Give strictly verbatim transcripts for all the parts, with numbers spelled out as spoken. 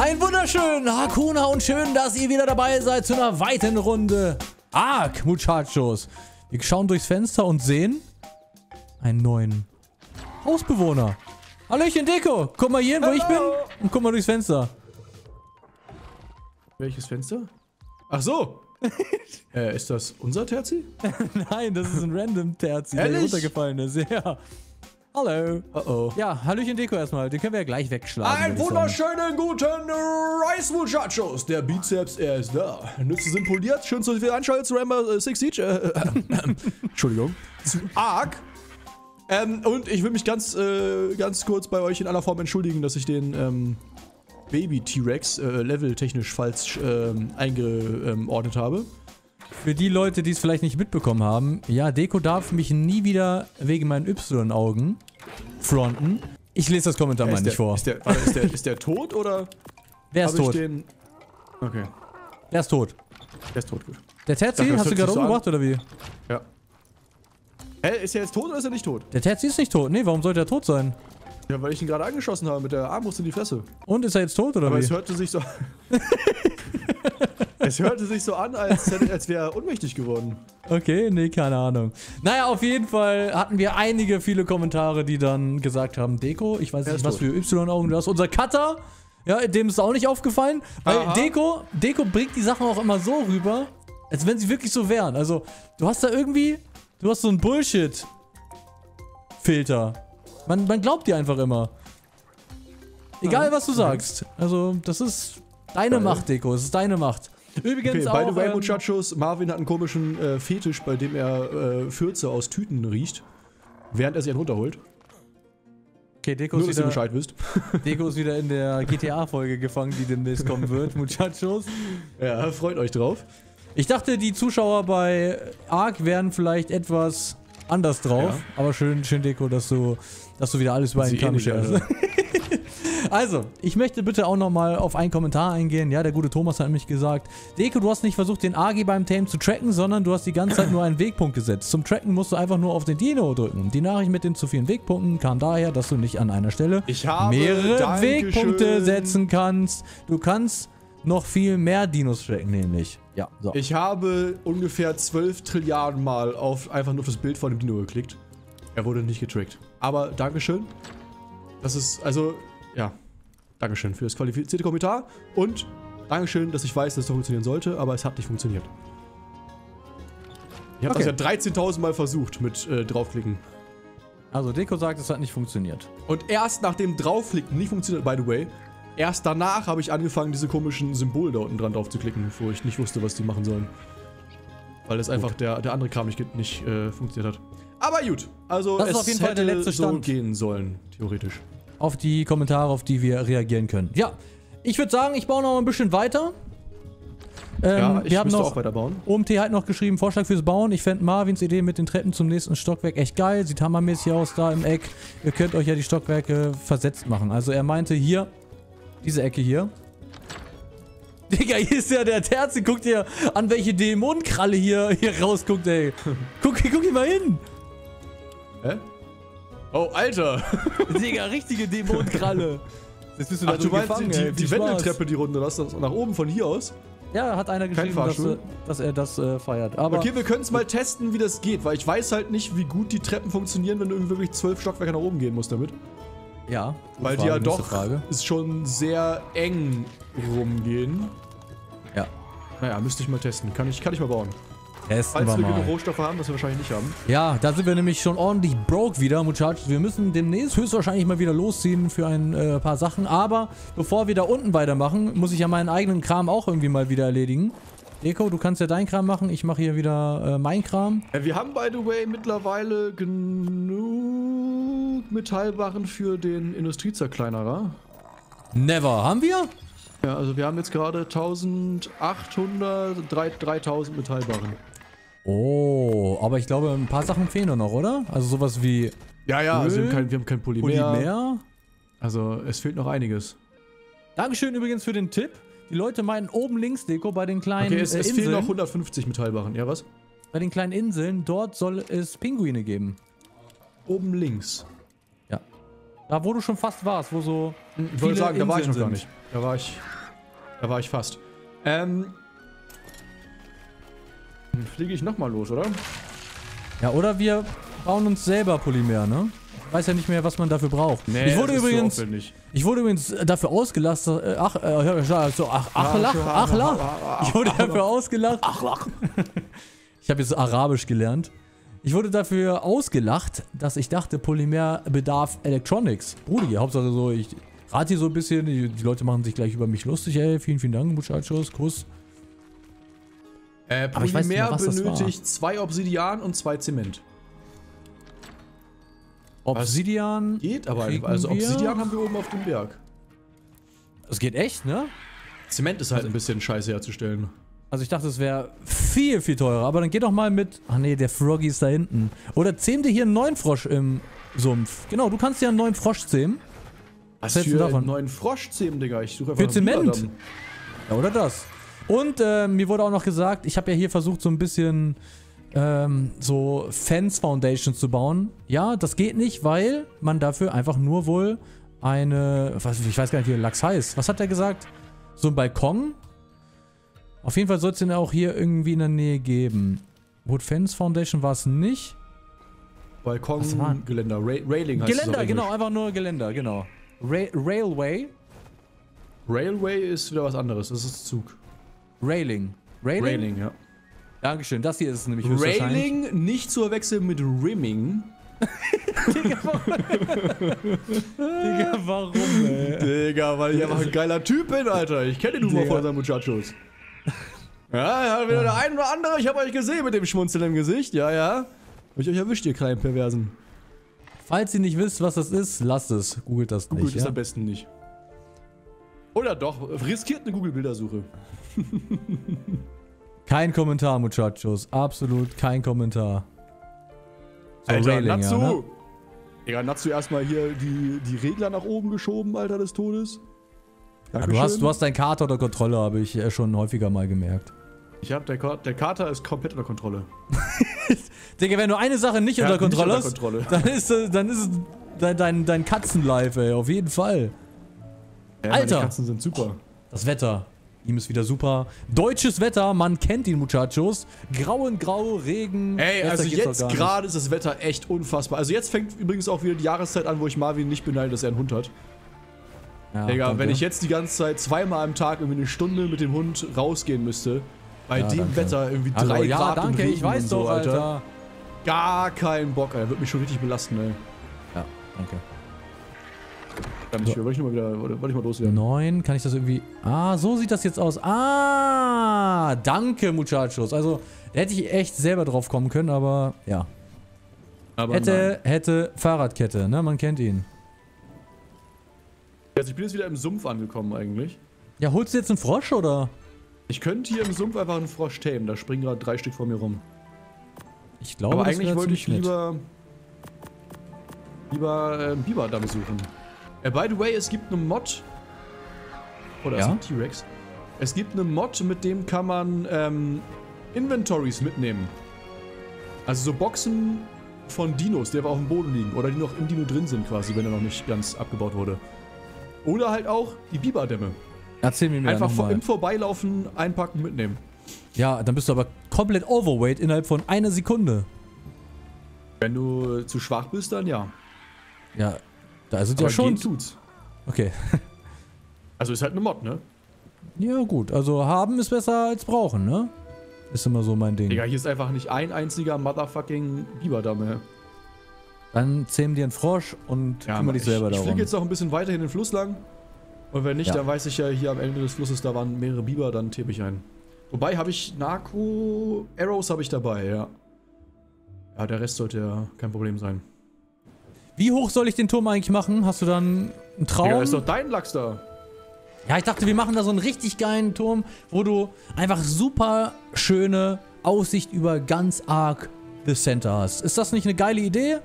Ein wunderschönen Hakuna und schön, dass ihr wieder dabei seid zu einer weiteren Runde Ark Muchachos. Wir schauen durchs Fenster und sehen einen neuen Hausbewohner. Hallöchen Deko, guck mal hier, wo Hello. ich bin und guck mal durchs Fenster. Welches Fenster? Ach so. äh, ist das unser Terzi? Nein, das ist ein random Terzi, der hier runtergefallen ist. Ja. Hallo. Uh oh. Ja, hallöchen Deko erstmal. Den können wir ja gleich wegschlagen. Einen wunderschönen guten Rice Muchachos. Der Bizeps, er ist da. Nütze sind poliert. Schön, dass wir einschalten zu Rainbow Six Siege. Äh, äh, äh, Entschuldigung. Zu Ark. Ähm, und ich will mich ganz, äh, ganz kurz bei euch in aller Form entschuldigen, dass ich den ähm, Baby-T-Rex äh, leveltechnisch falsch ähm, eingeordnet habe. Für die Leute, die es vielleicht nicht mitbekommen haben, ja, Deko darf mich nie wieder wegen meinen Y-Augen fronten. Ich lese das Kommentar ja, mal nicht der, vor. Ist der, ist, der, ist der tot oder? Wer ist tot? Den... Okay. Der ist tot. Der ist tot, gut. Der Terzi, hast du gerade umgebracht so oder wie? Ja. Hä, ist er jetzt tot oder ist er nicht tot? Der Terzi ist nicht tot. Nee, warum sollte er tot sein? Ja, weil ich ihn gerade angeschossen habe mit der Armbrust in die Fresse. Und ist er jetzt tot oder Aber wie? Aber es hörte sich so... Es hörte sich so an, als, als wäre er ohnmächtig geworden. Okay, nee, keine Ahnung. Naja, auf jeden Fall hatten wir einige, viele Kommentare, die dann gesagt haben, Deko, ich weiß nicht, was für Y-Augen du hast. Unser Cutter, ja, dem ist auch nicht aufgefallen. Weil Aha. Deko, Deko bringt die Sachen auch immer so rüber, als wenn sie wirklich so wären. Also, du hast da irgendwie, du hast so einen Bullshit-Filter. Man, man glaubt dir einfach immer. Egal, was du sagst. Also, das ist deine Geil. Macht, Deko, es ist deine Macht. Übrigens okay, auch... By the way, Muchachos, Marvin hat einen komischen äh, Fetisch, bei dem er äh, Fürze aus Tüten riecht, während er sie dann runterholt. Okay, Deko Nur, ist wieder, dass ihr Bescheid wisst. Deko ist wieder in der G T A-Folge gefangen, die demnächst kommen wird, Muchachos. Ja, freut euch drauf. Ich dachte, die Zuschauer bei Ark wären vielleicht etwas anders drauf, ja. aber schön, schön Deko, dass du, dass du wieder alles bei den Kamm stellst. Also, ich möchte bitte auch nochmal auf einen Kommentar eingehen. Ja, der gute Thomas hat nämlich gesagt, Deko, du hast nicht versucht, den A G I beim Tame zu tracken, sondern du hast die ganze Zeit nur einen Wegpunkt gesetzt. Zum Tracken musst du einfach nur auf den Dino drücken. Die Nachricht mit den zu vielen Wegpunkten kam daher, dass du nicht an einer Stelle ich habe, mehrere Dankeschön. Wegpunkte setzen kannst. Du kannst noch viel mehr Dinos tracken, nämlich. Ja, so. Ich habe ungefähr zwölf Trilliarden Mal auf einfach nur das Bild von dem Dino geklickt. Er wurde nicht getrackt. Aber Dankeschön. Das ist, also... Ja, Dankeschön für das qualifizierte Kommentar und Dankeschön, dass ich weiß, dass es doch funktionieren sollte, aber es hat nicht funktioniert. Ich habe okay. das ja dreizehntausend Mal versucht mit äh, draufklicken. Also Deko sagt, es hat nicht funktioniert. Und erst nachdem draufklicken nicht funktioniert, by the way, erst danach habe ich angefangen, diese komischen Symbole da unten dran drauf zu klicken, wo ich nicht wusste, was die machen sollen. Weil das gut. einfach der, der andere Kram nicht, nicht äh, funktioniert hat. Aber gut, also das es ist auf jeden Fall der letzte Stand so gehen sollen, theoretisch. Auf die Kommentare, auf die wir reagieren können. Ja, ich würde sagen, ich baue noch ein bisschen weiter. Ähm, ja, ich wir haben noch auch weiterbauen. O M T hat noch geschrieben, Vorschlag fürs Bauen. Ich fände Marvins Idee mit den Treppen zum nächsten Stockwerk echt geil. Sieht hammermäßig aus da im Eck. Ihr könnt euch ja die Stockwerke versetzt machen. Also er meinte hier, diese Ecke hier. Digga, hier ist ja der Terzi. Guckt ihr an, welche Dämonenkralle hier, hier rausguckt, ey. Guck, guck hier mal hin. Hä? Oh, Alter! Digga, richtige Dämonenkralle! Jetzt bist du da Ach, du meinst gefangen, die, die Wendeltreppe, die Runde, das ist nach oben von hier aus? Ja, hat einer geschrieben, dass, dass er das äh, feiert. Aber okay, wir können es mal testen, wie das geht, weil ich weiß halt nicht, wie gut die Treppen funktionieren, wenn du irgendwie wirklich zwölf Stockwerke nach oben gehen musst damit. Ja. Weil Frage, die ja doch Frage. ist schon sehr eng rumgehen. Ja. Naja, müsste ich mal testen. Kann ich, kann ich mal bauen. Testen Falls wir, wir genug Rohstoffe haben, was wir wahrscheinlich nicht haben. Ja, da sind wir nämlich schon ordentlich broke wieder, Muchachos. Wir müssen demnächst höchstwahrscheinlich mal wieder losziehen für ein äh, paar Sachen. Aber bevor wir da unten weitermachen, muss ich ja meinen eigenen Kram auch irgendwie mal wieder erledigen. Deko, du kannst ja deinen Kram machen. Ich mache hier wieder äh, meinen Kram. Ja, wir haben, by the way, mittlerweile genug Metallbarren für den Industriezerkleinerer. Never. Haben wir? Ja, also wir haben jetzt gerade eintausendachthundert, dreitausend Metallbarren. Oh, aber ich glaube, ein paar Sachen fehlen noch, oder? Also sowas wie... Ja, ja, Öl, also wir haben kein, wir haben kein Polymer. Polymer. Also es fehlt noch einiges. Dankeschön übrigens für den Tipp. Die Leute meinen oben links, Deko, bei den kleinen okay, es, äh, Inseln... es fehlen noch hundertfünfzig Metallbarren. Ja, was? Bei den kleinen Inseln, dort soll es Pinguine geben. Oben links? Ja. Da, wo du schon fast warst, wo so... Ich wollte sagen, da war ich noch gar nicht. Da war ich. Da war ich fast. Ähm. Dann fliege ich nochmal los, oder? Ja, oder wir bauen uns selber Polymer, ne? Ich weiß ja nicht mehr, was man dafür braucht. Nee, ich wurde übrigens, so ich wurde übrigens dafür ausgelacht. Ach, äh, so, ach, ach, lach, ach, lach. Ich wurde dafür ausgelacht. Ach, lach. Ich habe jetzt Arabisch gelernt. Ich wurde dafür ausgelacht, dass ich dachte, Polymer bedarf Electronics. Bruder, Hauptsache so, ich rate hier so ein bisschen. Die, die Leute machen sich gleich über mich lustig, ey. Vielen, vielen Dank, Muchachos. Kuss. Äh, Polymer mehr, benötigt zwei Obsidian und zwei Zement. Obsidian geht aber, also Obsidian haben wir oben auf dem Berg. Das geht echt, ne? Zement ist halt also ein bisschen scheiße herzustellen. Also ich dachte, es wäre viel, viel teurer, aber dann geht doch mal mit... Ach nee, der Froggy ist da hinten. Oder zähm dir hier einen neuen Frosch im Sumpf. Genau, du kannst dir einen neuen Frosch zähmen. Was hältst du davon? Einen neuen Frosch zähmen, Digga. Ich suche einfach für Zement. Ja, oder das. Und äh, mir wurde auch noch gesagt, ich habe ja hier versucht, so ein bisschen... Ähm, so Fans Foundations zu bauen. Ja, das geht nicht, weil man dafür einfach nur wohl eine, was, ich weiß gar nicht, wie der Lachs heißt. Was hat er gesagt? So ein Balkon? Auf jeden Fall soll es den auch hier irgendwie in der Nähe geben. Wood Fans Foundation war es nicht. Balkon, Geländer, Ra Railing heißt Geländer, genau, einfach nur Geländer, genau. Ra Railway. Railway ist wieder was anderes, das ist Zug. Railing. Railing, Railing ja. Dankeschön, das hier ist es nämlich Railing, wahrscheinlich. Nicht zu verwechseln mit Rimming. Digga, warum? Digga, warum, ey? Digga, weil ich einfach ein geiler Typ bin, Alter. Ich kenne den Humor von unseren Muchachos. Ja, ja, wieder der ein oder andere. Ich habe euch gesehen mit dem Schmunzeln im Gesicht. Ja, ja. Hab ich euch erwischt, ihr kleinen Perversen. Falls ihr nicht wisst, was das ist, lasst es. Googelt das nicht. Googelt es am besten nicht. Oder doch, riskiert eine Google-Bildersuche. Kein Kommentar, Muchachos. Absolut kein Kommentar. So, Alter, Railing, Natsu! Ja, ne? Digga, Natsu erstmal hier die, die Regler nach oben geschoben, Alter, des Todes. Ja, du, hast, du hast deinen Kater unter Kontrolle, habe ich schon häufiger mal gemerkt. Ich hab, der, der Kater ist komplett unter Kontrolle. Digga, wenn du eine Sache nicht, ja, unter, Kontrolle nicht unter Kontrolle hast, dann ist, dann ist dein, dein, dein Katzenlife, ey, auf jeden Fall. Ja, Alter! Die Katzen sind super. Das Wetter. Ihm ist wieder super. Deutsches Wetter, man kennt ihn, Muchachos. Grau und grau, Regen. Ey, also jetzt gerade ist das Wetter echt unfassbar. Also jetzt fängt übrigens auch wieder die Jahreszeit an, wo ich Marvin nicht beneide, dass er einen Hund hat. Ja, Digga, wenn ich jetzt die ganze Zeit zweimal am Tag irgendwie eine Stunde mit dem Hund rausgehen müsste, bei ja, dem danke. Wetter irgendwie drei also, ja, Grad danke, und Regen ich weiß und so, doch, Alter. Alter. Gar keinen Bock, Alter. Wird mich schon richtig belasten, ey. Ja, danke. Kann ich, so. Wollte ich mal wieder, wollte ich mal loswerden. Neun, kann ich das irgendwie... Ah, so sieht das jetzt aus. Ah, danke, Muchachos. Also, da hätte ich echt selber drauf kommen können, aber ja. Aber hätte, nein. hätte Fahrradkette, ne? Man kennt ihn. Also, ich bin jetzt wieder im Sumpf angekommen eigentlich. Ja, holst du jetzt einen Frosch, oder? Ich könnte hier im Sumpf einfach einen Frosch tamen. Da springen gerade drei Stück vor mir rum. Ich glaube, aber eigentlich wollte ich lieber... Lieber äh, Biberdamm suchen. Uh, by the way, es gibt eine Mod. Oder ja? Ist ein T-Rex? Es gibt eine Mod, mit dem kann man ähm, Inventories mitnehmen. Also so Boxen von Dinos, die aber auf dem Boden liegen. Oder die noch im Dino drin sind quasi, wenn er noch nicht ganz abgebaut wurde. Oder halt auch die Biberdämme. Erzähl mir mehr. Einfach vor, im Vorbeilaufen einpacken, mitnehmen. Ja, dann bist du aber komplett overweight innerhalb von einer Sekunde. Wenn du zu schwach bist, dann ja. Ja. Da sind ja schon. Tut's. Okay. Also ist halt eine Mod, ne? Ja, gut. Also haben ist besser als brauchen, ne? Ist immer so mein Ding. Digga, hier ist einfach nicht ein einziger motherfucking Biberdamm mehr. Dann zähm dir einen Frosch und ja, kümmere dich selber ich, darum. Ich fliege jetzt noch ein bisschen weiter in den Fluss lang. Und wenn nicht, ja. dann weiß ich ja, hier am Ende des Flusses, da waren mehrere Biber, dann tippe ich ein. Wobei, habe ich Narco... Arrows habe ich dabei, ja. Ja, der Rest sollte ja kein Problem sein. Wie hoch soll ich den Turm eigentlich machen? Hast du dann einen Traum? Ja, ist doch dein Lachs da. Ja, ich dachte, wir machen da so einen richtig geilen Turm, wo du einfach super schöne Aussicht über ganz Ark The Center hast. Ist das nicht eine geile Idee?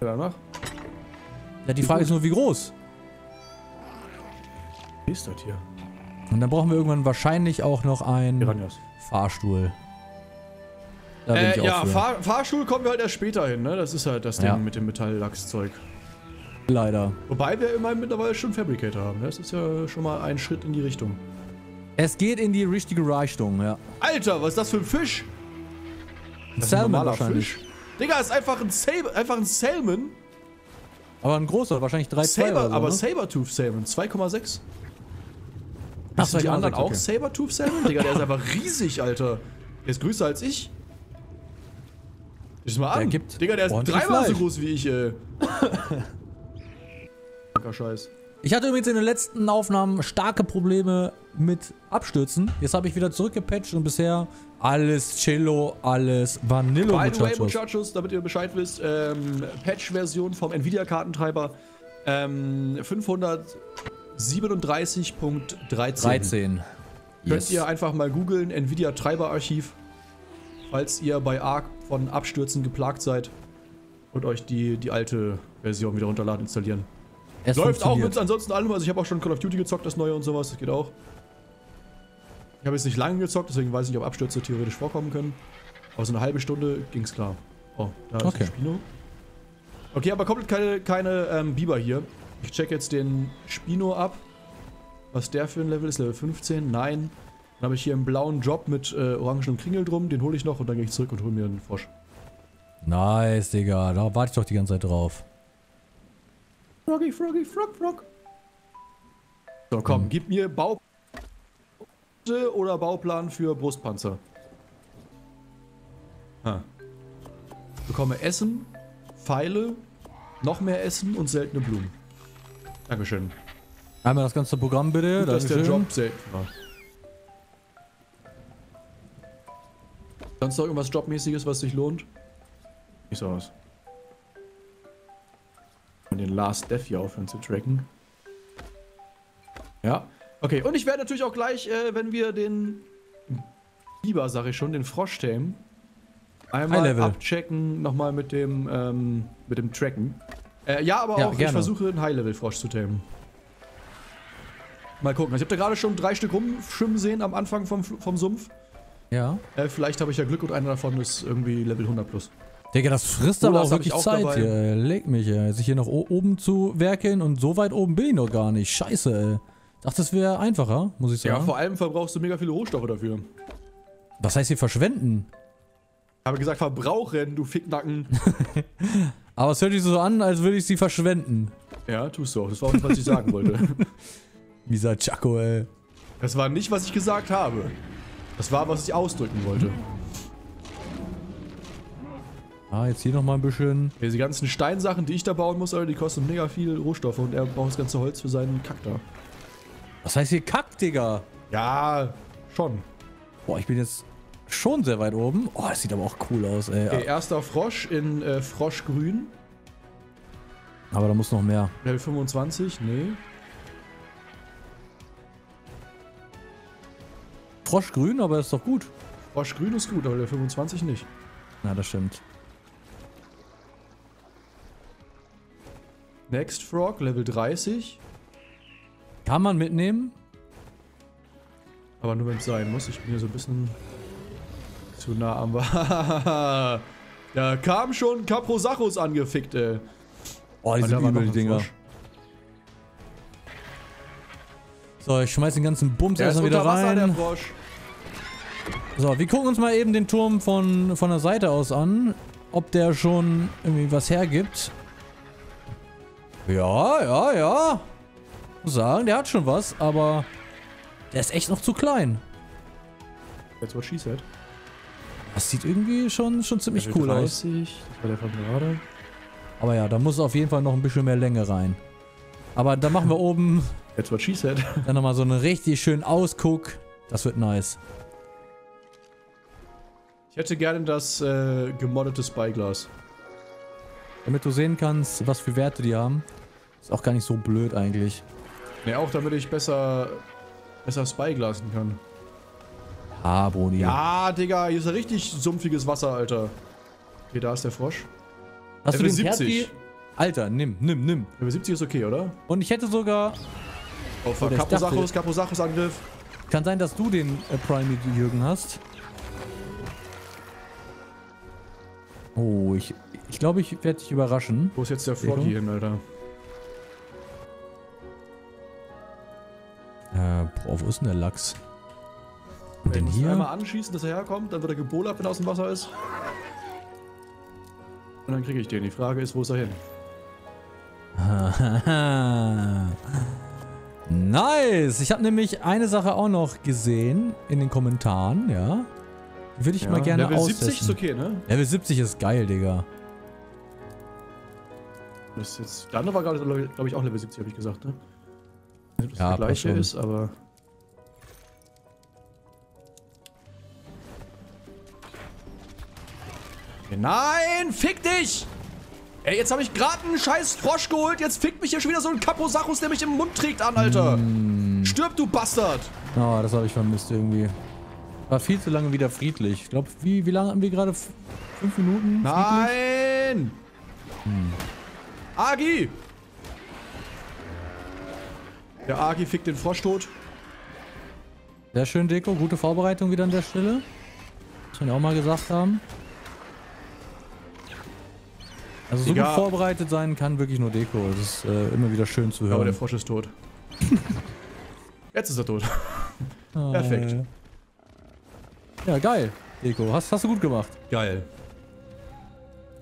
Ja, mach. Ja, die Frage ist nur, wie groß? Wie ist das hier? Und dann brauchen wir irgendwann wahrscheinlich auch noch einen Fahrstuhl. Da bin äh, ich auch ja, Fahr Fahrstuhl kommen wir halt erst später hin, ne? Das ist halt das Ding ja. mit dem Metalllachszeug. Leider. Wobei wir immerhin mittlerweile schon Fabricator haben. Das ist ja schon mal ein Schritt in die Richtung. Es geht in die richtige Richtung, ja. Alter, was ist das für ein Fisch? Das ist ein Salmon wahrscheinlich. Fisch. Digga, ist einfach ein, einfach ein Salmon. Aber ein großer, wahrscheinlich drei Saber, oder so, aber ne? Sabertooth Salmon, zwei Komma sechs. Hast du die anderen auch okay. Sabertooth Salmon? Digga, der ist einfach riesig, Alter. Der ist größer als ich. Schau mal an. Der gibt Digga, der ist dreimal so groß wie ich, ey. Scheiß. Ich hatte übrigens in den letzten Aufnahmen starke Probleme mit Abstürzen. Jetzt habe ich wieder zurückgepatcht und bisher alles Cello, alles Vanillo. By the way, Muchachos, damit ihr Bescheid wisst, ähm, Patch-Version vom Nvidia-Kartentreiber ähm, fünfhundertsiebenunddreißig Punkt dreizehn. Könnt ihr einfach mal googeln, Nvidia-Treiber-Archiv, falls ihr bei Ark von Abstürzen geplagt seid und euch die, die alte Version wieder runterladen, installieren. Es läuft auch mit ansonsten allem, also ich habe auch schon Call of Duty gezockt, das neue und sowas, das geht auch. Ich habe jetzt nicht lange gezockt, deswegen weiß ich nicht, ob Abstürze theoretisch vorkommen können. Aber so eine halbe Stunde ging's klar. Oh, da ist okay. Spino. Okay, aber komplett keine, keine ähm, Biber hier. Ich check jetzt den Spino ab. Was der für ein Level ist, Level fünfzehn? Nein. Dann habe ich hier einen blauen Drop mit äh, orangenem Kringel drum, den hole ich noch und dann gehe ich zurück und hole mir einen Frosch. Nice, Digga, da warte ich doch die ganze Zeit drauf. Froggy, Froggy, Frog, Frog. So, komm, hm. gib mir Bau... oder Bauplan für Brustpanzer. Ha. Ich bekomme Essen, Pfeile, noch mehr Essen und seltene Blumen. Dankeschön. Einmal das ganze Programm bitte. Gut, dass der Job selten war. Sonst noch irgendwas Jobmäßiges, was sich lohnt? Nicht so aus. Den Last Death hier aufhören zu tracken. Ja. Okay, und ich werde natürlich auch gleich, äh, wenn wir den Biber, sag ich schon, den Frosch tamen, einmal abchecken, nochmal mit dem, ähm, mit dem Tracken. Äh, ja, aber ja, auch, gerne. Ich versuche, einen High-Level-Frosch zu tamen. Mal gucken. Ich habe da gerade schon drei Stück rumschwimmen sehen am Anfang vom, vom Sumpf. Ja. Äh, vielleicht habe ich ja Glück und einer davon ist irgendwie Level hundert plus. Digga, das frisst aber auch wirklich Zeit hier. Leg mich, ey. Sich hier noch oben zu werkeln und so weit oben bin ich noch gar nicht. Scheiße, ey. Dachte, das wäre einfacher, muss ich sagen. Ja, vor allem verbrauchst du mega viele Rohstoffe dafür. Was heißt hier verschwenden? Ich habe gesagt verbrauchen, du Ficknacken. Aber es hört sich so an, als würde ich sie verschwenden. Ja, tust du auch. Das war auch nicht, was ich sagen wollte. Mieser Chaco, ey. Das war nicht, was ich gesagt habe. Das war, was ich ausdrücken wollte. Ah, jetzt hier nochmal ein bisschen. Diese ganzen Steinsachen, die ich da bauen muss, Alter, die kosten mega viel Rohstoffe und er braucht das ganze Holz für seinen Kack da. Was heißt hier Kack, Digga? Ja, schon. Boah, ich bin jetzt schon sehr weit oben. Oh, das sieht aber auch cool aus, ey. Okay, erster Frosch in äh, Froschgrün. Aber da muss noch mehr. Level fünfundzwanzig, nee. Froschgrün, aber das ist doch gut. Froschgrün ist gut, aber Level fünfundzwanzig nicht. Na, das stimmt. Next Frog, Level dreißig. Kann man mitnehmen. Aber nur wenn es sein muss. Ich bin hier so ein bisschen zu nah am... Da ja, kam schon Caprosachus angefickt, ey. Oh, die sind übel, die Dinger. Frosch. So, ich schmeiß den ganzen Bums erstmal wieder rein. Der Frosch. So, wir gucken uns mal eben den Turm von, von der Seite aus an. Ob der schon irgendwie was hergibt. Ja, ja, ja. Ich muss sagen, der hat schon was, aber der ist echt noch zu klein. That's what she said. Das sieht irgendwie schon, schon ziemlich cool aus. Das war der von gerade. Aber ja, da muss auf jeden Fall noch ein bisschen mehr Länge rein. Aber da machen wir oben That's what she said. Dann nochmal so einen richtig schönen Ausguck. Das wird nice. Ich hätte gerne das äh, gemoddete Spyglass. Damit du sehen kannst, was für Werte die haben. Ist auch gar nicht so blöd eigentlich. Ne, auch damit ich besser, besser spyglassen kann. Ah, Bruni. Ja, Digga, hier ist ja richtig sumpfiges Wasser, Alter. Okay, da ist der Frosch. Hast du den siebzig? Alter, nimm, nimm, nimm. Level siebzig ist okay, oder? Und ich hätte sogar... Oh, fuck, Caprosachus, Caprosachus Angriff. Kann sein, dass du den äh, Prime-Jürgen hast. Oh, ich... Ich glaube, ich werde dich überraschen. Wo ist jetzt der Froggy hin, Alter? Äh, boah, wo ist denn der Lachs? Und den hier? Einmal anschießen, dass er herkommt, dann wird er gebolert, wenn er aus dem Wasser ist. Und dann kriege ich den. Die Frage ist, wo ist er hin? Nice! Ich habe nämlich eine Sache auch noch gesehen in den Kommentaren, ja. Würde ich ja, mal gerne Level austesten. Level siebzig ist okay, ne? Level siebzig ist geil, Digga. Das ist, der andere war, glaube ich, auch Level siebzig, habe ich gesagt, ne? Nicht, dass ja, das der gleiche ist, aber... Nein, fick dich! Ey, jetzt habe ich gerade einen scheiß Frosch geholt, jetzt fickt mich hier schon wieder so ein Caprosachus, der mich im Mund trägt an, Alter! Mm. Stirb, du Bastard! Oh, das habe ich vermisst irgendwie. War viel zu lange wieder friedlich. Ich glaube, wie, wie lange haben wir gerade? Fünf Minuten? Nein! Hm. Agi! Der Agi fickt den Frosch tot. Sehr schön, Deko. Gute Vorbereitung wieder an der Stelle. Das wir ja auch mal gesagt haben. Also so Egal. gut vorbereitet sein kann wirklich nur Deko. Das ist äh, immer wieder schön zu hören. Aber der Frosch ist tot. Jetzt ist er tot. Oh. Perfekt. Ja, geil, Deko. Hast, hast du gut gemacht. Geil.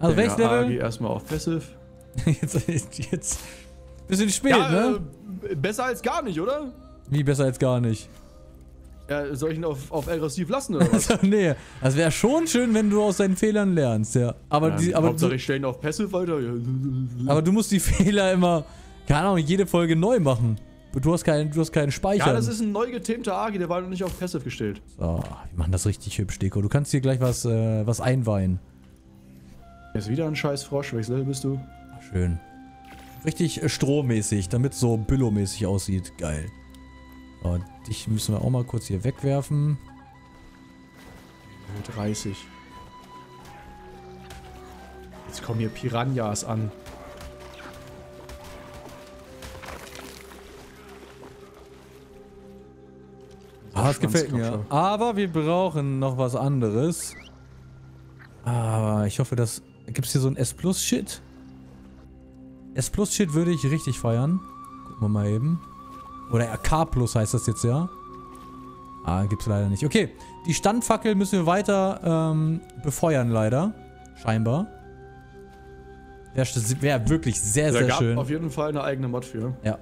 Also welches Level? Agi erstmal auf Passive. jetzt, jetzt... Bisschen spät, ja, ne? Äh, besser als gar nicht, oder? Wie besser als gar nicht? Ja, soll ich ihn auf, auf aggressiv lassen, oder was? Nee, das wäre schon schön, wenn du aus deinen Fehlern lernst, ja. Aber ja, die... Aber Hauptsache, du, ich stelle ihn auf Passive weiter. Aber du musst die Fehler immer... Keine Ahnung, jede Folge neu machen. Du hast keinen, du hast keinen Speicher. Ja, das ist ein neu getämter Agi, der war noch nicht auf Passive gestellt. So, wir machen das richtig hübsch, Deko. Du kannst hier gleich was, äh, was einweihen. Jetzt wieder ein scheiß Frosch. Welches Level bist du? Schön. Richtig strohmäßig, damit es so Billo-mäßig aussieht. Geil. So, dich müssen wir auch mal kurz hier wegwerfen. dreißig. Jetzt kommen hier Piranhas an. Ah, das gefällt mir. Aber wir brauchen noch was anderes. Aber ich hoffe, dass... Gibt es hier so ein S-Plus-Shit? S-Plus-Shit würde ich richtig feiern. Gucken wir mal eben. Oder K-Plus heißt das jetzt, ja? Ah, gibt's leider nicht. Okay, die Standfackel müssen wir weiter ähm, befeuern, leider. Scheinbar. Wäre wär wirklich sehr, sehr schön. Auf jeden Fall eine eigene Mod für. Ja.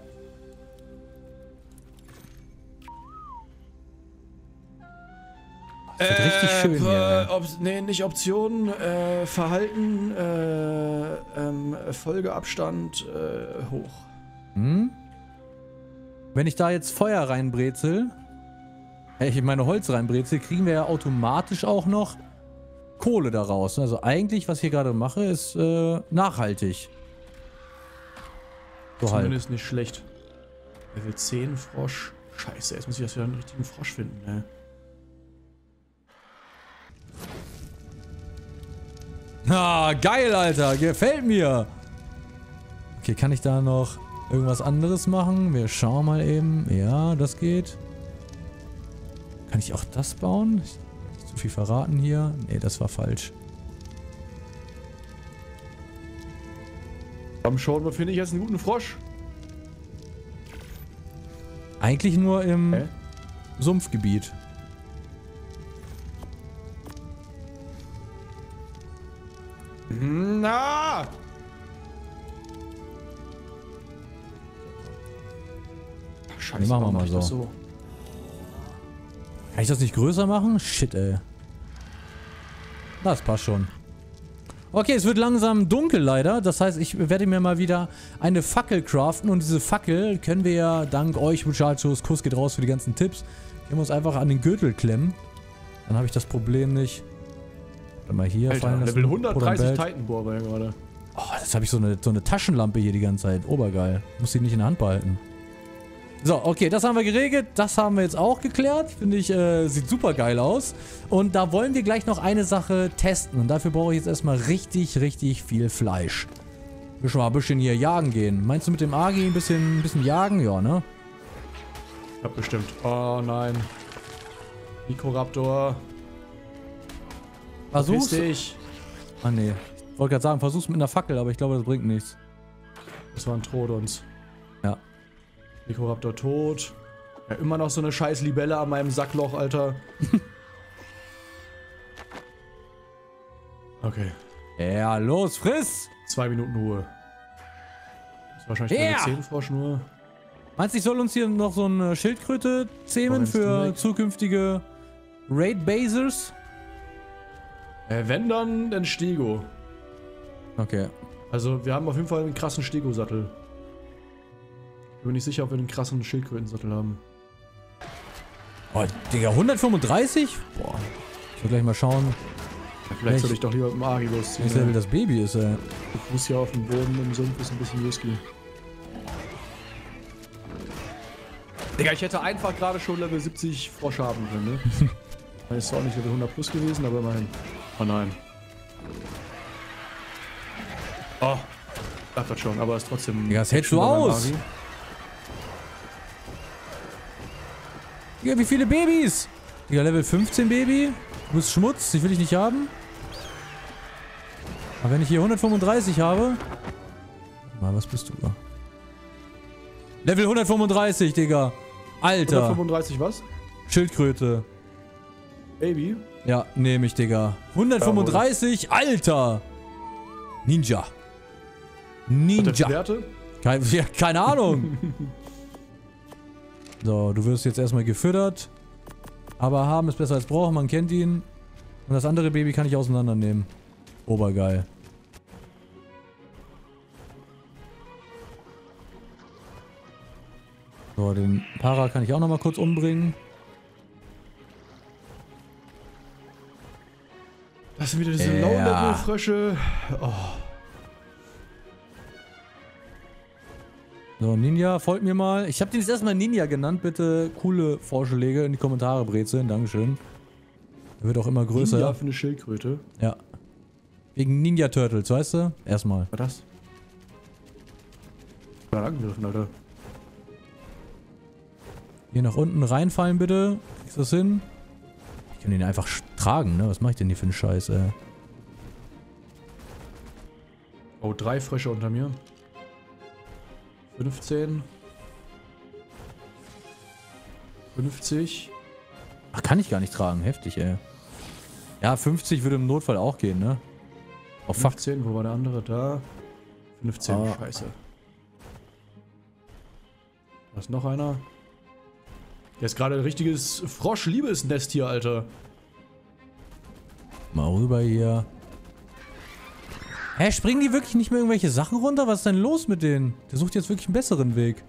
Das wird äh, richtig schön hier. Ne, nicht Optionen, äh, Verhalten, äh, ähm, Folgeabstand, äh, hoch. Hm? Wenn ich da jetzt Feuer reinbrezel, wenn ich meine Holz reinbrezel, kriegen wir ja automatisch auch noch Kohle daraus. Also eigentlich, was ich hier gerade mache, ist äh, nachhaltig. So Zumindest halt. Nicht schlecht. Level zehn Frosch. Scheiße, jetzt muss ich das wieder einen richtigen Frosch finden, ne? Ah, geil, Alter. Gefällt mir. Okay, kann ich da noch irgendwas anderes machen? Wir schauen mal eben. Ja, das geht. Kann ich auch das bauen? Ich hab nicht zu viel verraten hier. Nee, das war falsch. Komm schon, wo finde ich jetzt einen guten Frosch? Eigentlich nur im Hä? Sumpfgebiet. Na! Scheiße, nee, machen wir mal so. so. Kann ich das nicht größer machen? Shit, ey. Das passt schon. Okay, es wird langsam dunkel leider. Das heißt, ich werde mir mal wieder eine Fackel craften. Und diese Fackel können wir ja dank euch, Muchachos, Kuss geht raus für die ganzen Tipps. Können wir uns einfach an den Gürtel klemmen. Dann habe ich das Problem nicht. Mal hier Alter, fallen Level hundertdreißig Titanbohr war ja gerade. Oh, jetzt habe ich so eine, so eine Taschenlampe hier die ganze Zeit. Obergeil. Muss die nicht in der Hand behalten. So, okay, das haben wir geregelt. Das haben wir jetzt auch geklärt. Finde ich, äh, sieht super geil aus. Und da wollen wir gleich noch eine Sache testen. Und dafür brauche ich jetzt erstmal richtig, richtig viel Fleisch. Wir schon mal ein bisschen hier jagen gehen. Meinst du mit dem Agi ein bisschen, ein bisschen jagen? Ja, ne? Ja, bestimmt. Oh nein. Mikroraptor. Versuch's. Ah ne, ich wollte gerade sagen, versuch's mit einer Fackel, aber ich glaube, das bringt nichts. Das waren Trodons. Ja. Mikroraptor tot. Ja, immer noch so eine scheiß Libelle an meinem Sackloch, Alter. Okay. Ja, los, friss! Zwei Minuten Ruhe. Das ist wahrscheinlich der Zähnenfroschnur. Meinst du, ich soll uns hier noch so eine Schildkröte zähmen für zukünftige Raid-Basers? Äh, wenn dann, dann Stego. Okay. Also, wir haben auf jeden Fall einen krassen Stego-Sattel. Ich bin nicht sicher, ob wir einen krassen Schildkrötensattel haben. Oh, Digga, hundertfünfunddreißig? Boah. Ich will gleich mal schauen. Ja, vielleicht soll ich doch lieber mit dem Ari losziehen. Welches Level das Baby ist, ey. Ich muss hier auf dem Boden im Sumpf, ist ein bisschen risky. Digga, ich hätte einfach gerade schon Level siebzig Frosch haben können, ne? Das ist zwar auch nicht Level hundert plus gewesen, aber immerhin. Oh nein. Oh. Dachte das schon, aber ist trotzdem... Digga, das hältst du aus! Digga, wie viele Babys? Digga, Level fünfzehn Baby. Du bist Schmutz, die will ich nicht haben. Aber wenn ich hier hundertfünfunddreißig habe... Mal, was bist du da? Level hundertfünfunddreißig, Digga. Alter. hundertfünfunddreißig was? Schildkröte. Baby? Ja, nehme ich, Digga. hundertfünfunddreißig, Alter. Ninja. Ninja. Kein, ja, keine Ahnung. So, du wirst jetzt erstmal gefüttert. Aber haben ist besser als brauchen, man kennt ihn. Und das andere Baby kann ich auseinandernehmen. Obergeil. So, den Para kann ich auch nochmal kurz umbringen. Das sind wieder diese ja. Low-Level-Frösche. Oh. So, Ninja, folgt mir mal. Ich habe den jetzt erstmal Ninja genannt. Bitte coole Vorschläge in die Kommentare brezeln. Dankeschön. Der wird auch immer größer. Ninja für eine Schildkröte? Ja. Wegen Ninja Turtles, weißt du? Erstmal. Was war das? Ich war angegriffen, Alter. Hier nach unten reinfallen, bitte. Kriegst du das hin? Ich kann den einfach tragen, ne? Was mache ich denn hier für einen Scheiß, ey? Oh, drei Frösche unter mir. fünfzehn. fünfzig. Ach, kann ich gar nicht tragen. Heftig, ey. Ja, fünfzig würde im Notfall auch gehen, ne? Auf fünfzehn, wo war der andere? Da. fünfzehn, ah. Scheiße. Da ist noch einer. Der ist gerade ein richtiges Frosch-Liebesnest hier, Alter. Mal rüber hier. Hä, springen die wirklich nicht mehr irgendwelche Sachen runter? Was ist denn los mit denen? Der sucht jetzt wirklich einen besseren Weg.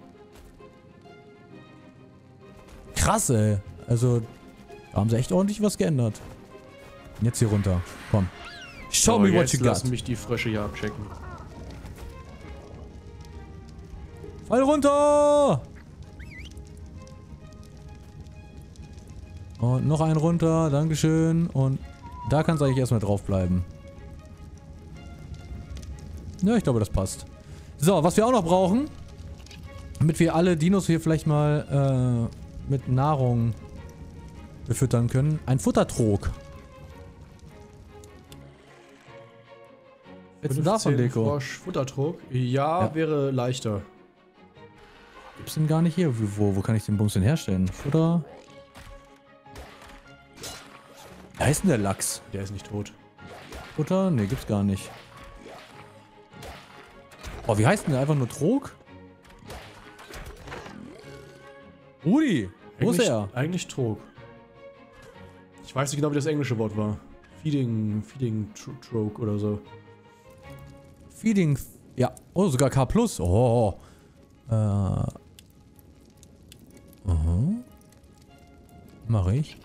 Krass, ey. Also, da haben sie echt ordentlich was geändert. Jetzt hier runter. Komm. Show me what you got. Lass mich die Frösche hier abchecken. Fall runter! Und noch einen runter. Dankeschön. Und da kannst du eigentlich erstmal drauf bleiben. Ja, ich glaube, das passt. So, was wir auch noch brauchen, damit wir alle Dinos hier vielleicht mal äh, mit Nahrung befüttern können. Ein Futtertrog. Jetzt ein davon, Deko. Frosch, Futtertrog? Ja, ja, wäre leichter. Gibt's den gar nicht hier? Wo, wo kann ich den Bums denn herstellen? Futter? Da ist denn der Lachs? Der ist nicht tot. Futter? Ne, gibt's gar nicht. Oh, wie heißt denn der? Einfach nur Trog? Rudi, wo ist er? Eigentlich Trog. Ich weiß nicht genau, wie das englische Wort war. Feeding, Feeding Trog oder so. Feeding, ja. Oh, sogar K plus. Oh. Äh. Uh -huh. Mach ich.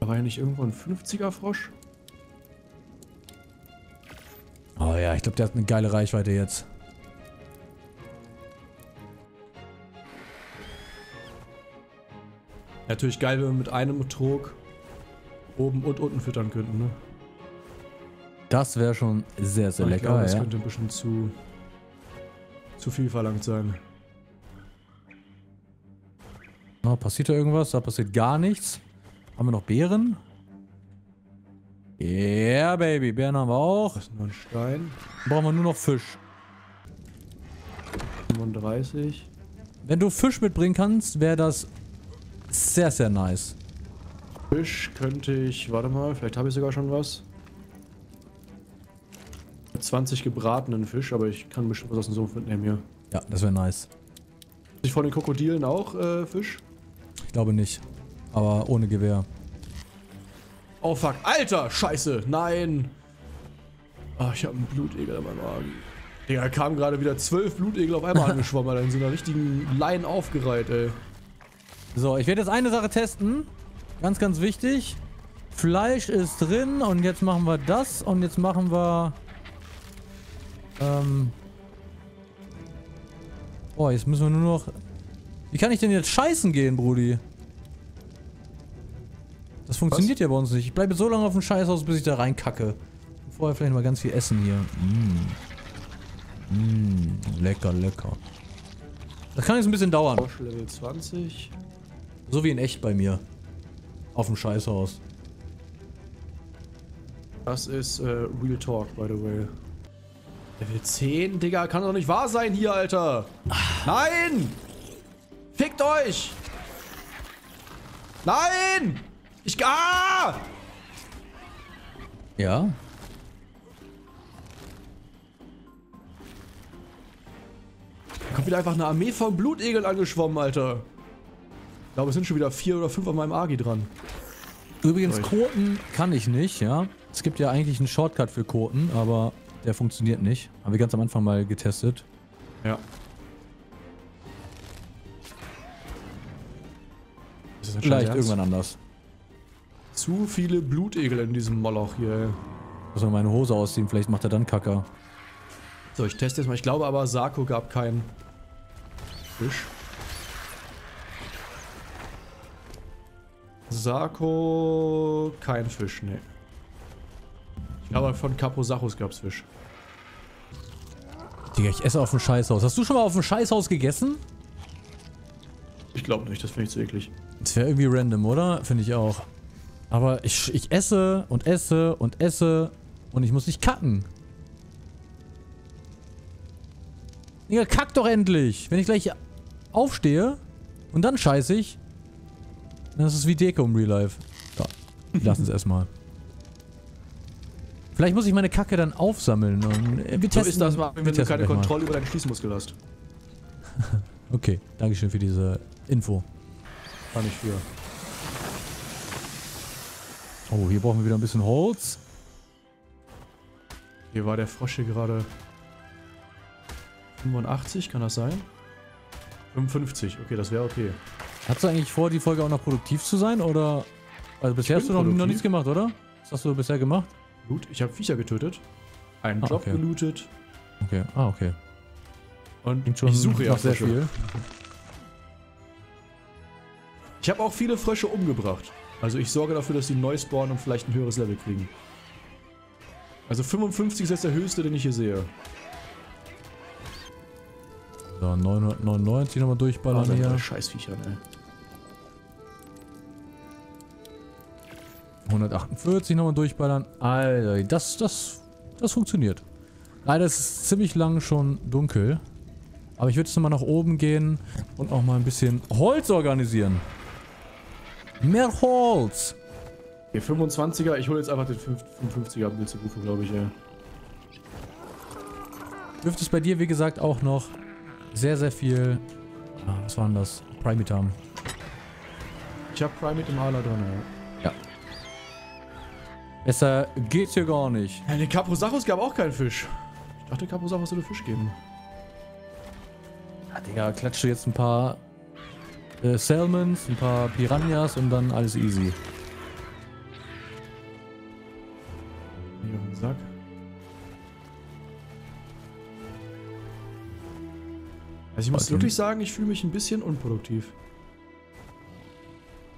War ja nicht irgendwo ein fünfziger Frosch? Oh ja, ich glaube, der hat eine geile Reichweite jetzt. Natürlich geil, wenn wir mit einem Trog oben und unten füttern könnten, ne? Das wäre schon sehr, sehr lecker, glaube, das ja. Das könnte ein bisschen zu, zu viel verlangt sein. Oh, passiert da irgendwas? Da passiert gar nichts. Haben wir noch Beeren? Yeah, Baby. Bären haben wir auch. Das ist nur ein Stein. Brauchen wir nur noch Fisch. fünfunddreißig. Wenn du Fisch mitbringen kannst, wäre das sehr, sehr nice. Fisch könnte ich... Warte mal, vielleicht habe ich sogar schon was. zwanzig gebratenen Fisch, aber ich kann bestimmt was aus dem Sumpf mitnehmen hier. Ja, das wäre nice. Ist ich von den Krokodilen auch äh, Fisch? Ich glaube nicht. Aber ohne Gewehr. Oh fuck. Alter! Scheiße! Nein! Ah, oh, ich habe einen Blutegel in meinem Magen. Digga, kamen gerade wieder zwölf Blutegel auf einmal angeschwommen, Alter. In so einer richtigen Line aufgereiht, ey. So, ich werde jetzt eine Sache testen. Ganz, ganz wichtig. Fleisch ist drin und jetzt machen wir das und jetzt machen wir... Ähm... Oh, jetzt müssen wir nur noch... Wie kann ich denn jetzt scheißen gehen, Brudi? Das funktioniert Was? ja bei uns nicht. Ich bleibe so lange auf dem Scheißhaus, bis ich da reinkacke. Vorher vielleicht mal ganz viel essen hier. Mm. Mm. Lecker, lecker. Das kann jetzt ein bisschen dauern. Level zwanzig. So wie in echt bei mir. Auf dem Scheißhaus. Das ist uh, Real Talk, by the way. Level zehn, Digga. Kann doch nicht wahr sein hier, Alter. Ach. Nein! Fickt euch! Nein! Ich... Ah! Ja? Da kommt wieder einfach eine Armee von Blutegeln angeschwommen, Alter. Ich glaube, es sind schon wieder vier oder fünf an meinem Agi dran. Übrigens, Koten kann ich nicht, ja. Es gibt ja eigentlich einen Shortcut für Koten, aber der funktioniert nicht. Haben wir ganz am Anfang mal getestet. Ja. Vielleicht irgendwann anders. Zu viele Blutegel in diesem Moloch hier, ey. Muss man meine Hose ausziehen, vielleicht macht er dann Kacker. So, ich teste jetzt mal. Ich glaube aber, Sarko gab keinen Fisch. Sarko... kein Fisch, ne. Ich glaube, von Caprosachus gab's Fisch. Digga, ich esse auf dem Scheißhaus. Hast du schon mal auf dem Scheißhaus gegessen? Ich glaube nicht, das finde ich zu eklig. Das wäre irgendwie random, oder? Finde ich auch. Aber ich, ich esse und esse und esse und ich muss nicht kacken. Digga, kack doch endlich! Wenn ich gleich aufstehe und dann scheiße ich, dann ist es wie Deko im Real Life. Ja, lass uns erstmal. Vielleicht muss ich meine Kacke dann aufsammeln und wir testen so ist das mal, wenn wir du keine Kontrolle über deinen Schließmuskel hast. Okay, dankeschön für diese Info. Kann ich für. Oh, hier brauchen wir wieder ein bisschen Holz. Hier war der Frosch hier gerade. fünfundachtzig, kann das sein? fünfundfünfzig, okay, das wäre okay. Hast du eigentlich vor, die Folge auch noch produktiv zu sein, oder? Also bisher hast du noch, noch nichts gemacht, oder? Was hast du bisher gemacht? Gut, ich habe Viecher getötet. Einen ah, Job okay. gelootet. Okay, ah, okay. Und schon ich suche ja sehr viel. Ich habe auch viele Frösche umgebracht. Also ich sorge dafür, dass die neu spawnen und vielleicht ein höheres Level kriegen. Also fünfundfünfzig ist jetzt der höchste, den ich hier sehe. So, neunhundertneunundneunzig nochmal durchballern oh, hier. Scheißviecher, ey. hundertachtundvierzig nochmal durchballern. Alter, das, das, das funktioniert. Leider ist es ziemlich lang schon dunkel. Aber ich würde jetzt nochmal nach oben gehen und auch mal ein bisschen Holz organisieren. Mehr Holz! Der fünfundzwanziger, ich hole jetzt einfach den fünfundfünfziger Beelzebufo, glaube ich, ja. Dürfte es bei dir, wie gesagt, auch noch sehr, sehr viel... Ah, was war denn das? Primate haben. Ich habe Primate im Hala drin, ja. Ja. Besser geht's hier gar nicht. Ja, den Caprosachus gab auch keinen Fisch. Ich dachte, Caprosachus würde Fisch geben. Ja, Digga, klatsche jetzt ein paar äh, Salmons, ein paar Piranhas und dann alles easy. Hier auf den Sack. Also ich muss okay. wirklich sagen, ich fühle mich ein bisschen unproduktiv.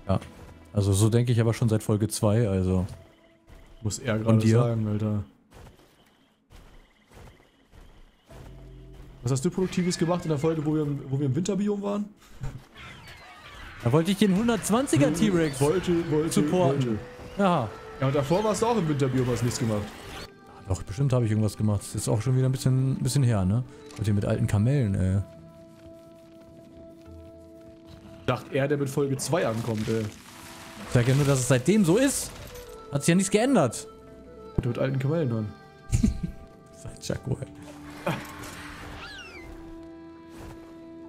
Ja, also so denke ich aber schon seit Folge zwei, also. Muss er gerade sagen, Alter. Was hast du Produktives gemacht in der Folge, wo wir im, wo wir im Winterbiom waren? Da wollte ich den hundertzwanziger T-Rex wollte, wollte, supporten. Wollte. Ja. Ja, und davor warst du auch im Winterbiom, hast nichts gemacht. Doch, bestimmt habe ich irgendwas gemacht. Das ist auch schon wieder ein bisschen, bisschen her, ne? Und hier mit alten Kamellen, ey. Dachte er, der mit Folge zwei ankommt, ey. Ich sag ja nur, dass es seitdem so ist. Hat sich ja nichts geändert. Mit, mit alten Quellen dann. Seit Jaco, ey.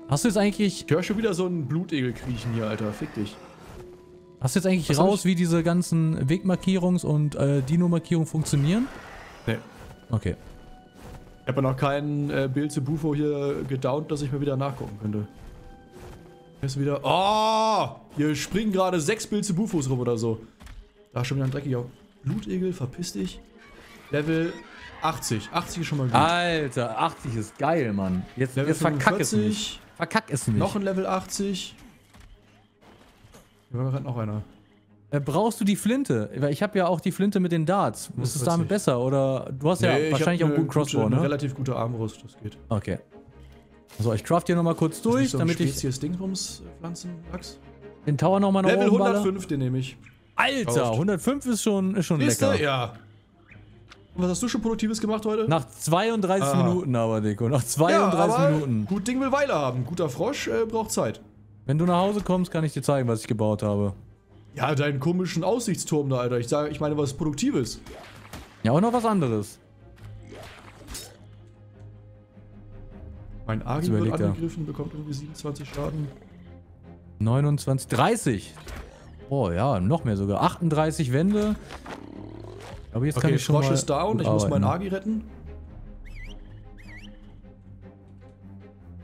Hast du jetzt eigentlich... Ich höre schon wieder so einen Blutegel kriechen hier, Alter. Fick dich. Hast du jetzt eigentlich Was raus, wie diese ganzen Wegmarkierungs- und äh, Dino-Markierungen funktionieren? Nee. Okay. Ich habe ja noch keinen äh, Beelzebufo hier gedownt, dass ich mir wieder nachgucken könnte. Jetzt wieder... Oh! Hier springen gerade sechs Beelzebufos rum oder so. Da ist schon wieder ein dreckiger Blutegel. Verpiss dich. Level achtzig. achtzig ist schon mal gut. Alter, achtzig ist geil, Mann. Jetzt, jetzt verkack es nicht. Verkack es nicht. Noch ein Level achtzig. Hier war gerade noch einer. Äh, brauchst du die Flinte? Weil ich habe ja auch die Flinte mit den Darts. Ist es damit besser? Oder du hast nee, ja wahrscheinlich auch einen guten Crossbow, gute, ne? Eine relativ gute Armbrust, das geht. Okay. So, ich craft hier nochmal kurz durch, so damit ich... Hier Dingrums Pflanzen, Lachs. Den Tower nochmal nach Level oben hundertfünf, baller. Den nehme ich. Alter, hundertfünf ist schon, ist schon lecker. Ja. Und was hast du schon Produktives gemacht heute? Nach zweiunddreißig ah. Minuten aber, Deko. Nach zweiunddreißig ja, Minuten. Gut Ding will Weile haben. Guter Frosch äh, braucht Zeit. Wenn du nach Hause kommst, kann ich dir zeigen, was ich gebaut habe. Ja, deinen komischen Aussichtsturm da, Alter. Ich sage, ich meine was Produktives. Ja, auch noch was anderes. Mein Argus wird angegriffen, bekommt irgendwie siebenundzwanzig Schaden. neunundzwanzig, dreißig. Oh ja, noch mehr sogar. achtunddreißig Wände. Aber jetzt okay, kann ich schon Frosch ist da und ich arbeiten. Muss meinen Agi retten.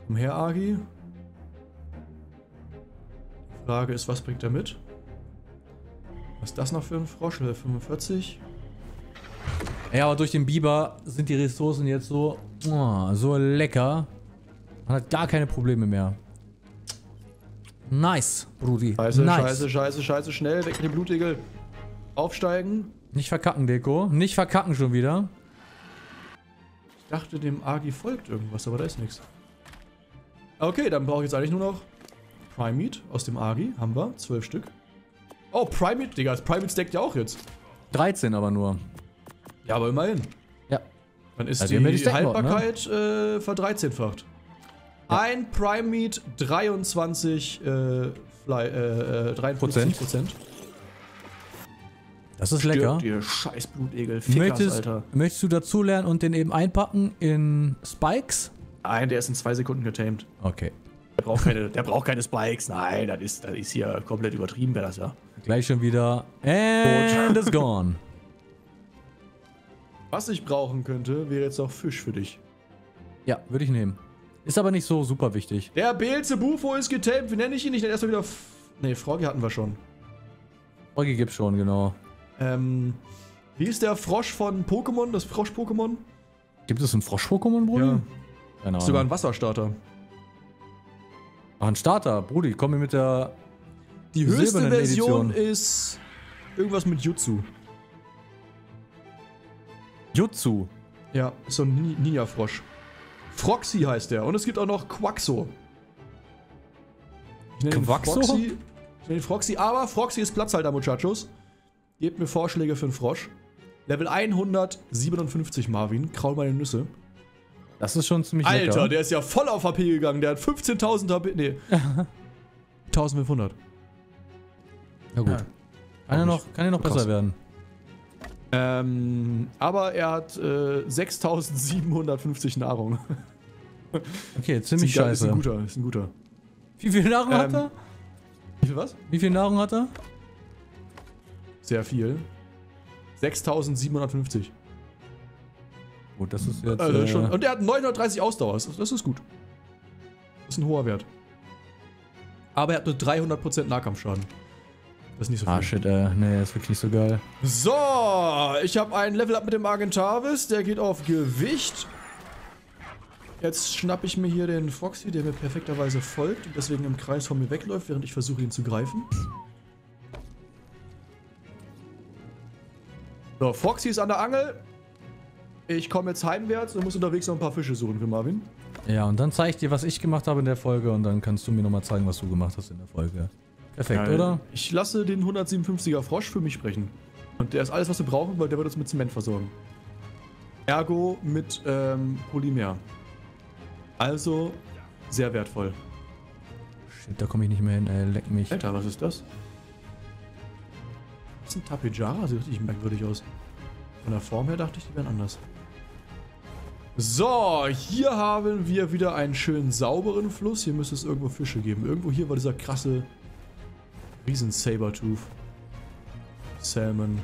Umher, Agi. Die Frage ist, was bringt er mit? Was ist das noch für ein Frosch? Level fünfundvierzig. Ja, aber durch den Biber sind die Ressourcen jetzt so, oh, so lecker. Man hat gar keine Probleme mehr. Nice, Brudi. Scheiße, nice. Scheiße, scheiße, scheiße. Schnell, weg mit dem Blutegel. Aufsteigen. Nicht verkacken, Deko. Nicht verkacken schon wieder. Ich dachte, dem Agi folgt irgendwas, aber da ist nichts. Okay, dann brauche ich jetzt eigentlich nur noch Primate aus dem Agi. Haben wir. Zwölf Stück. Oh, Primate, Digga. Das Primate stackt ja auch jetzt. dreizehn aber nur. Ja, aber immerhin. Ja. Dann ist also die, die Haltbarkeit ne? äh, verdreizehnfacht. Ja. Ein Primate, dreiundzwanzig Prozent. Das ist lecker. Stirbt ihr scheiß Blutegel. Fickers, möchtest, Alter. Möchtest du dazu lernen und den eben einpacken in Spikes? Nein, der ist in zwei Sekunden getamed. Okay. Der braucht keine, der braucht keine Spikes. Nein, das ist, das ist hier komplett übertrieben, wäre das ja. Gleich schon wieder. And it's gone. Was ich brauchen könnte, wäre jetzt auch Fisch für dich. Ja, würde ich nehmen. Ist aber nicht so super wichtig. Der Beelzebufo ist getamed. Wie nenne ich ihn nicht? Erstmal wieder. F nee, Froggy hatten wir schon. Froggy gibt's schon, genau. Ähm, wie ist der Frosch von Pokémon, das Frosch-Pokémon? Gibt es einen Frosch-Pokémon, Brudi? Ja. Keine Ahnung. Ist sogar ein Wasserstarter. Ach, ein Starter, Brudi, komm mir mit der Die höchste Version Edition. Ist irgendwas mit Jutsu. Jutsu? Ja, ist so ein Ninja-Frosch. Froxy heißt der und es gibt auch noch Quaxo. Ich nenne Quaxo? Ihn Froxy, ich nenne ihn Froxy, aber Froxy ist Platzhalter, Muchachos. Gebt mir Vorschläge für einen Frosch. Level hundertsiebenundfünfzig, Marvin. Kraul meine Nüsse. Das ist schon ziemlich Alter, lecker. Der ist ja voll auf H P gegangen. Der hat fünfzehntausend H P. Nee. eintausendfünfhundert. Na gut. Ja. Kann er noch, kann er noch besser Krass. werden. Ähm, aber er hat äh, sechstausendsiebenhundertfünfzig Nahrung. Okay, ziemlich Ziga, scheiße. Ist ein guter, ist ein guter. Wie viel Nahrung ähm, hat er? Wie viel was? Wie viel Nahrung hat er? Sehr viel. sechstausendsiebenhundertfünfzig. Gut, das ist jetzt... Also schon, äh, und er hat neunhundertdreißig Ausdauer. Das, das ist gut. Das ist ein hoher Wert. Aber er hat nur dreihundert Prozent Nahkampfschaden. Das ist nicht so viel. Ah, shit, äh, nee, das ist wirklich nicht so geil. So, ich habe ein Level-Up mit dem Argentavis. Der geht auf Gewicht. Jetzt schnappe ich mir hier den Foxy, der mir perfekterweise folgt und deswegen im Kreis von mir wegläuft, während ich versuche, ihn zu greifen. So, Foxy ist an der Angel. Ich komme jetzt heimwärts und muss unterwegs noch ein paar Fische suchen für Marvin. Ja, und dann zeige ich dir, was ich gemacht habe in der Folge und dann kannst du mir nochmal zeigen, was du gemacht hast in der Folge. Perfekt, ja, oder? Ich lasse den hundertsiebenundfünfziger Frosch für mich sprechen. Und der ist alles, was wir brauchen, weil der wird uns mit Zement versorgen. Ergo mit ähm, Polymer. Also sehr wertvoll. Shit, da komme ich nicht mehr hin, ey, leck mich. Alter, was ist das? Das ist ein Tapejara, sieht richtig merkwürdig aus. Von der Form her dachte ich, die wären anders. So, hier haben wir wieder einen schönen sauberen Fluss. Hier müsste es irgendwo Fische geben. Irgendwo hier war dieser krasse riesen Sabertooth Salmon.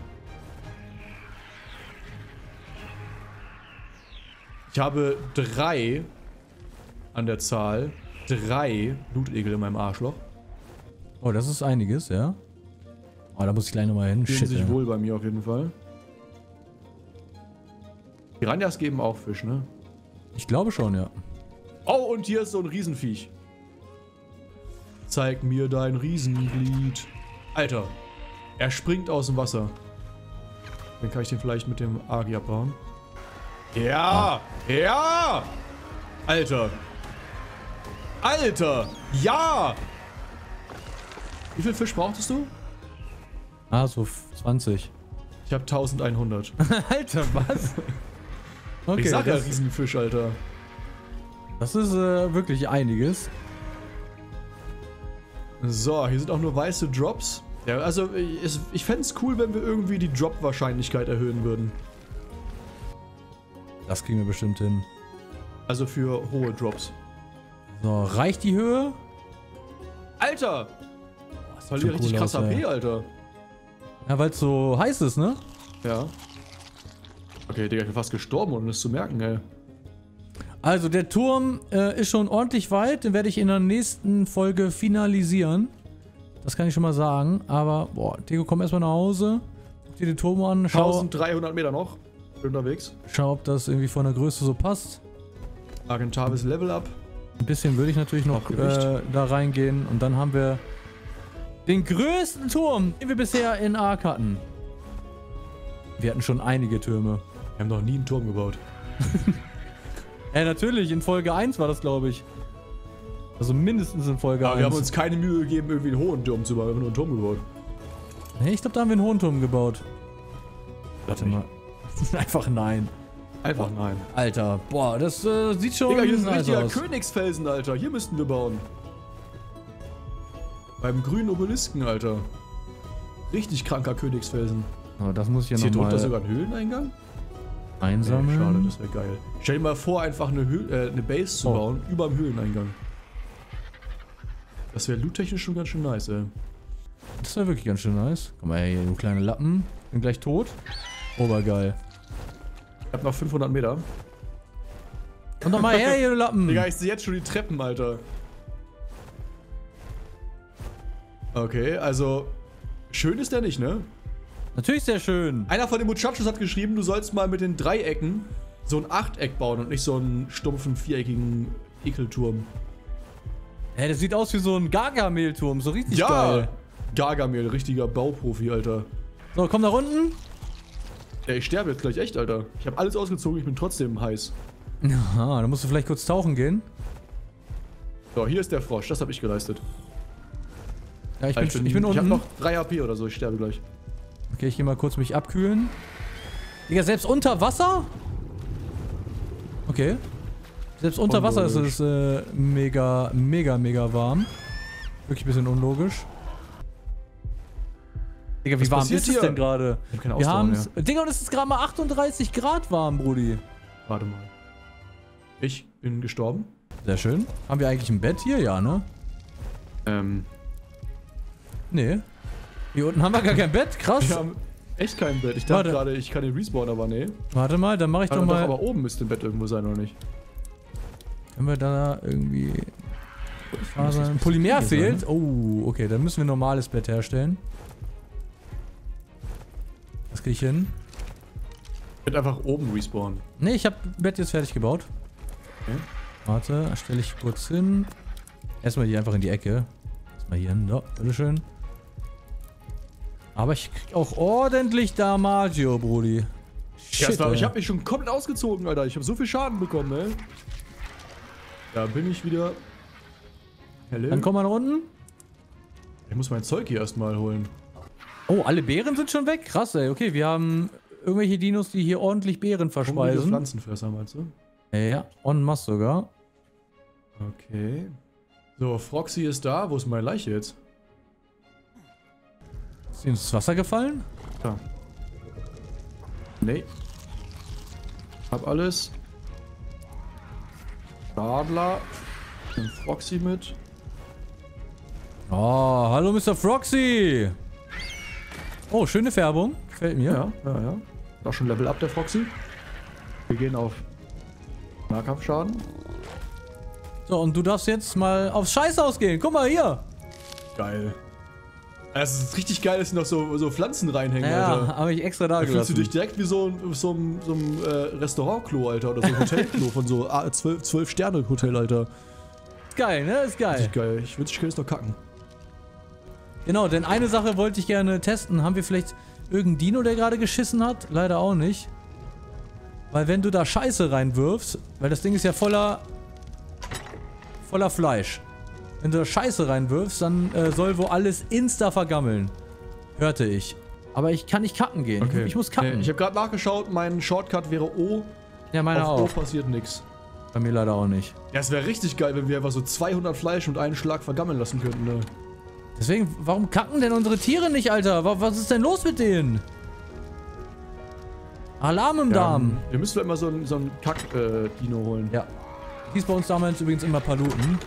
Ich habe drei an der Zahl. Drei Blutegel in meinem Arschloch. Oh, das ist einiges, ja. Oh, da muss ich gleich nochmal hin. Fühlen sich wohl bei mir auf jeden Fall. Piranhas geben auch Fisch, ne? Ich glaube schon, ja. Oh, und hier ist so ein Riesenviech. Zeig mir dein Riesenglied. Alter, er springt aus dem Wasser. Dann kann ich den vielleicht mit dem Agi abbauen. Ja! Ah. Ja! Alter! Alter! Ja! Wie viel Fisch brauchtest du? Ah, so zwanzig. Ich habe eintausendeinhundert. Alter, was? Okay, ich sag ja Riesenfisch, Alter. Das ist äh, wirklich einiges. So, hier sind auch nur weiße Drops. Ja, also ich, ich fände es cool, wenn wir irgendwie die Drop-Wahrscheinlichkeit erhöhen würden. Das kriegen wir bestimmt hin. Also für hohe Drops. So, reicht die Höhe? Alter! Das war hier richtig krass A P, Alter. Ja, weil es so heiß ist, ne? Ja. Okay, Digga, ich bin fast gestorben, ohne das zu merken, ey. Also, der Turm äh, ist schon ordentlich weit. Den werde ich in der nächsten Folge finalisieren. Das kann ich schon mal sagen. Aber, boah, Deko, komm erstmal nach Hause. Guck dir den Turm an. Schau, dreizehnhundert Meter noch. Bin unterwegs. Schau, ob das irgendwie von der Größe so passt. Argentavis Level Up. Ein bisschen würde ich natürlich noch äh, da reingehen. Und dann haben wir den größten Turm, den wir bisher in Ark hatten. Wir hatten schon einige Türme. Wir haben noch nie einen Turm gebaut. Ja, natürlich. In Folge eins war das, glaube ich. Also mindestens in Folge eins. Aber wir haben uns keine Mühe gegeben, irgendwie einen hohen Turm zu bauen. Wir haben nur einen Turm gebaut. Nee, ich glaube, da haben wir einen hohen Turm gebaut. Warte mal. Einfach nein. Einfach nein. Alter, boah, das äh, sieht schon Digga, hier ist ein richtiger Königsfelsen, Alter. Hier müssten wir bauen. Beim grünen Obelisken, Alter. Richtig kranker Königsfelsen. Aber das muss ich ja noch mal... Ist hier drunter sogar ein Höhleneingang? Einsammeln. Ey, schade, das wäre geil. Stell dir mal vor, einfach eine, Höh äh, eine Base zu oh. bauen, über dem Höhleneingang. Das wäre loottechnisch schon ganz schön nice, ey. Das wäre wirklich ganz schön nice. Guck mal hier, du kleine Lappen. Bin gleich tot. Obergeil. Ich hab noch fünfhundert Meter. Komm doch mal her, ihr Lappen! Digga, ich sehe jetzt schon die Treppen, Alter. Okay, also... Schön ist der nicht, ne? Natürlich sehr schön. Einer von den Muchachos hat geschrieben, du sollst mal mit den Dreiecken so ein Achteck bauen und nicht so einen stumpfen, viereckigen Ekelturm. Hä, hey, das sieht aus wie so ein Gargamel-Turm, so richtig ja. geil. Ja, Gargamel, richtiger Bauprofi, Alter. So, komm nach unten. Ja, ich sterbe jetzt gleich echt, Alter. Ich habe alles ausgezogen, ich bin trotzdem heiß. Aha, dann musst du vielleicht kurz tauchen gehen. So, hier ist der Frosch, das habe ich geleistet. Ja, ich, also bin, ich bin, ich bin unten. Ich habe noch drei H P oder so, ich sterbe gleich. Okay, ich gehe mal kurz mich abkühlen. Digga, selbst unter Wasser? Okay. Selbst unter unlogisch. Wasser ist es äh, mega, mega, mega warm. Wirklich ein bisschen unlogisch. Digga, wie was warm ist hier? Es denn gerade? Ich hab keine Ausdauer mehr. Ja. Digga, und es ist gerade mal achtunddreißig Grad warm, Brudi. Warte mal. Ich bin gestorben. Sehr schön. Haben wir eigentlich ein Bett hier? Ja, ne? Ähm. Nee. Hier unten haben wir gar kein Bett, krass. Wir haben echt kein Bett. Ich dachte gerade, ich kann den Respawn, aber nee. Warte mal, dann mache ich doch mal... Aber oben müsste ein Bett irgendwo sein, oder nicht? Können wir da irgendwie... Polymer fehlt? Oh, okay, dann müssen wir ein normales Bett herstellen. Das kriege ich hin. Ich werde einfach oben respawnen. Nee, ich habe Bett jetzt fertig gebaut. Okay. Warte, stelle ich kurz hin. Erstmal hier einfach in die Ecke. Erstmal hier hin, da, bitteschön. Aber ich krieg auch ordentlich Damagio, Brudi. Shit, war, ich hab mich schon komplett ausgezogen, Alter. Ich hab so viel Schaden bekommen, ey. Da bin ich wieder. Hello. Dann komm mal nach unten. Ich muss mein Zeug hier erstmal holen. Oh, alle Beeren sind schon weg? Krass, ey. Okay, wir haben irgendwelche Dinos, die hier ordentlich Beeren verspeisen. Um Pflanzenfresser, meinst du? Ja, en masse sogar. Okay. So, Froxy ist da. Wo ist meine Leiche jetzt? Ist sie ins Wasser gefallen? Ja. Nee. Hab alles. Dabla. Nimm Froxy mit. Oh, hallo Mister Froxy! Oh, schöne Färbung. Gefällt mir. Ja, ja, ja. War schon Level Up, der Froxy. Wir gehen auf Nahkampfschaden. So, und du darfst jetzt mal aufs Scheißhaus gehen. Guck mal hier. Geil. Es ist richtig geil, dass sie noch so, so Pflanzen reinhängen, ja, Alter. Ja, habe ich extra da, da gelassen. Fühlst du dich direkt wie so ein so, so, so, äh, Restaurantklo, Alter. Oder so ein Hotelklo von so zwölf-Sterne-Hotel, Alter. Ist geil, ne? Ist geil. Ist geil. Ich wünschte, ich könnte es doch kacken. Genau, denn eine Sache wollte ich gerne testen. Haben wir vielleicht irgendeinen Dino, der gerade geschissen hat? Leider auch nicht. Weil wenn du da Scheiße reinwirfst, weil das Ding ist ja voller... voller Fleisch. Wenn du da Scheiße reinwirfst, dann äh, soll wohl alles insta vergammeln. Hörte ich. Aber ich kann nicht kacken gehen. Okay. Ich, ich muss kacken. Nee, ich habe gerade nachgeschaut, mein Shortcut wäre O. Ja, meine auch. Auf O passiert nichts. Bei mir leider auch nicht. Ja, es wäre richtig geil, wenn wir einfach so zweihundert Fleisch und einen Schlag vergammeln lassen könnten, ne? Deswegen, warum kacken denn unsere Tiere nicht, Alter? Was ist denn los mit denen? Alarm im ja, Darm. Wir müssen doch immer so einen so Kack-Dino äh, holen. Ja. Hieß bei uns damals übrigens immer Paluten.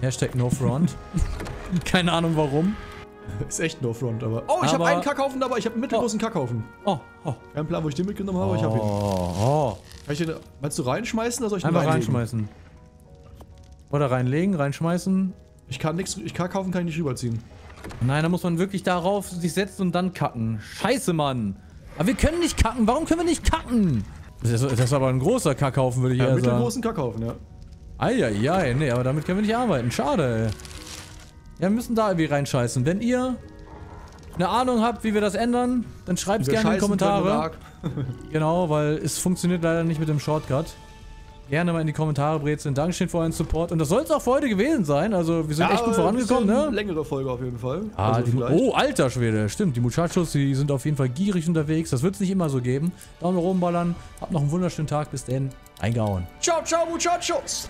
Hashtag NoFront. Keine Ahnung warum. Ist echt NoFront, aber... Oh, ich habe einen Kackhaufen dabei. Ich habe einen mittelgroßen oh. Kackhaufen. Oh, oh. Kein Plan, wo ich den mitgenommen habe, oh. ich habe ihn. Oh, kann ich den... Meinst du reinschmeißen oder soll ich den einfach reinlegen? Reinschmeißen. Oder reinlegen, reinschmeißen. Ich kann nichts... Ich Kackhaufen kann ich nicht rüberziehen. Nein, da muss man wirklich darauf sich setzen und dann kacken. Scheiße, Mann. Aber wir können nicht kacken. Warum können wir nicht kacken? Das ist, das ist aber ein großer Kackhaufen, würde ich ja, eher sagen. Einen mittelgroßen Kackhaufen, ja. Eieiei, nee, aber damit können wir nicht arbeiten. Schade, ey. Ja, wir müssen da irgendwie reinscheißen. Wenn ihr eine Ahnung habt, wie wir das ändern, dann schreibt es gerne in die Kommentare. Genau, weil es funktioniert leider nicht mit dem Shortcut. Gerne mal in die Kommentare brezeln. Dankeschön für euren Support. Und das soll es auch für heute gewesen sein. Also, wir sind ja, echt gut vorangekommen, ne? Längere Folge auf jeden Fall. Ah, also die, oh, alter Schwede. Stimmt, die Muchachos, die sind auf jeden Fall gierig unterwegs. Das wird es nicht immer so geben. Daumen nach oben ballern. Habt noch einen wunderschönen Tag. Bis dann. Eingehauen. Ciao, ciao, Muchachos.